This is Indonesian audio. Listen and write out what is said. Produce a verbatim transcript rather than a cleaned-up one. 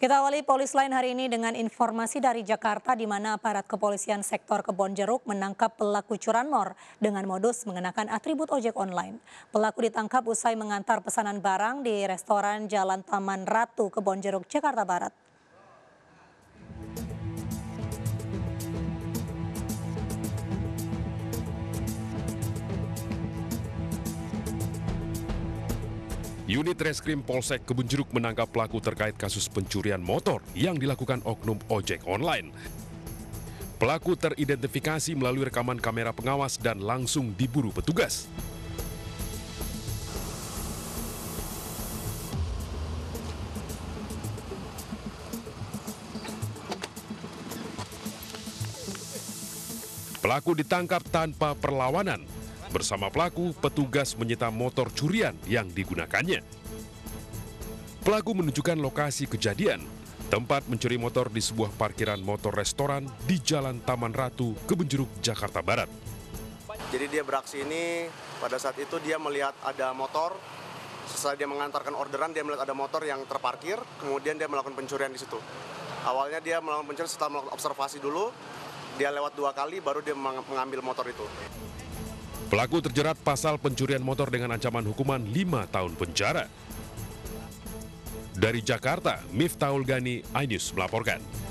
Kita awali Police Line hari ini dengan informasi dari Jakarta di mana aparat kepolisian sektor Kebon Jeruk menangkap pelaku curanmor dengan modus mengenakan atribut ojek online. Pelaku ditangkap usai mengantar pesanan barang di restoran Jalan Taman Ratu Kebon Jeruk, Jakarta Barat. Unit Reskrim Polsek Kebon Jeruk menangkap pelaku terkait kasus pencurian motor yang dilakukan oknum ojek online. Pelaku teridentifikasi melalui rekaman kamera pengawas dan langsung diburu petugas. Pelaku ditangkap tanpa perlawanan. Bersama pelaku, petugas menyita motor curian yang digunakannya. Pelaku menunjukkan lokasi kejadian, tempat mencuri motor di sebuah parkiran motor restoran di Jalan Taman Ratu, Kebon Jeruk, Jakarta Barat. Jadi dia beraksi ini, pada saat itu dia melihat ada motor, setelah dia mengantarkan orderan, dia melihat ada motor yang terparkir, kemudian dia melakukan pencurian di situ. Awalnya dia melakukan pencurian setelah melakukan observasi dulu, dia lewat dua kali baru dia mengambil motor itu. Pelaku terjerat pasal pencurian motor dengan ancaman hukuman lima tahun penjara. Dari Jakarta, Miftahul Gani, iNews melaporkan.